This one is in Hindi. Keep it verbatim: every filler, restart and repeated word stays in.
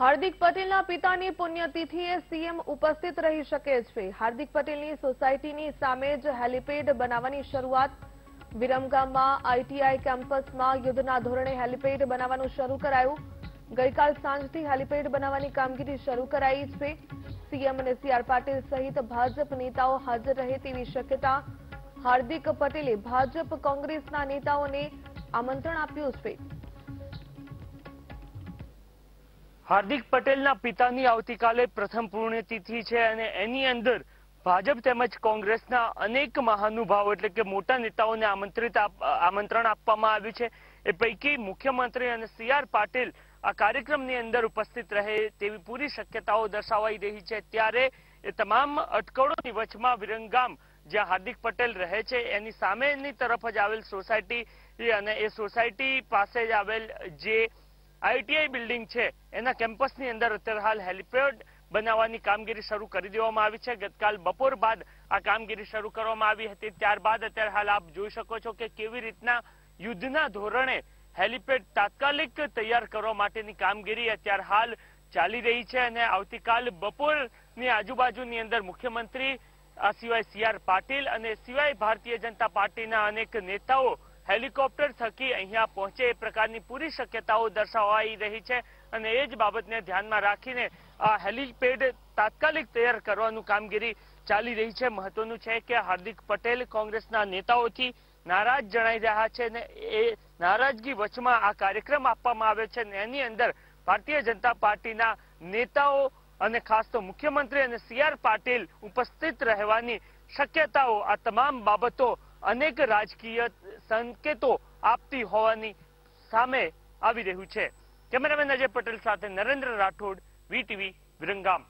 હાર્દિક પટેલના પિતાની પુણ્યતિથિએ સીએમ ઉપસ્થિત રહી શકે છે। હાર્દિક પટેલની સોસાયટીની સામે જ હેલિપેડ બનાવવાની શરૂઆત। વિરમગામમાં આઈટીઆઈ કેમ્પસમાં યુદ્ધના ધોરણે હેલિપેડ બનાવવાનું શરૂ કરાયું। ગઈકાલ સાંજથી હેલિપેડ બનાવવાની કામગીરી શરૂ કરાઈ છે। સીએમ અને સી આર પાટિલ સહિત ભાજપ નેતાઓ હાજર રહે તેવી શક્યતા। હાર્દિક પટેલે ભાજપ કોંગ્રેસના નેતાઓને આમંત્રણ આપ્યું છે। हार्दिक पटेलना पितानी आवतीकाले प्रथम पुण्यतिथि छे अने एनी अंदर भाजप तेमज कोंग्रेसना अनेक महानुभाव एटले के मोटा नेताओने आमंत्रित आमंत्रण आपवामां आव्युं छे। ए पैकी मुख्यमंत्री अने सी आर पाटिल आ कार्यक्रमनी अंदर उपस्थित रहे तेवी पूरी शक्यताओ दर्शावाई रही छे। त्यारे ए तमाम अटकळोनी वच्चमां विरमगाम ज्यां हार्दिक पटेल रहे छे एनी सामेनी तरफ ज आवेल सोसायटी अने ए सोसायटी पासे ज आवेल जे आईटीआई बिल्डिंग है एना कैम्पस नी अंदर अत्यार हाल हेलिपेड बनावानी कामगीरी शरू करी देवामां आवी छे। गतकाल बपोर बाद आ कामगीरी शरू करवामां आवी हती। त्यारबाद अत्यार हाल आप जोई शको छो के केवी रीतना युद्धना धोरणे हेलिपेड तात्कालिक तैयार करवा माटेनी कामगीरी अत्यार हाल चाली रही छे अने आवतीकाल बपोरनी आजुबाजुनी अंदर मुख्यमंत्री आ सिवाय सी आर पाटिल अने सिवाय भारतीय जनता पार्टीना अनेक नेताओं हेलिकॉप्टर थकी अहींया पहोंचे ए प्रकारनी पूरी शक्यताओ दर्शावाई रही छे अने ए ज बाबतने ध्यानमां राखीने आ हेलिपेड तात्कालिक तैयार करवानुं कामगीरी चाली रही छे। महत्वनुं छे के हार्दिक पटेल कोंग्रेसना नेताओथी नाराज जणाई रह्या छे अने ए नाराजगी वच्चमां आ कार्यक्रम आपवामां आव्यो छे अने एनी अंदर भारतीय जनता पार्टीना नेताओ अने खास तो मुख्यमंत्री अने सी आर पाटिल उपस्थित रहेवानी शक्यताओ आ तमाम बाबतो अनेक राजकीय संकेतों आपती होवानी सामे आवी रह्युं छे। कैमरामेन अजय पटेल साथे नरेंद्र राठौड़ वीटीवी विरमगाम।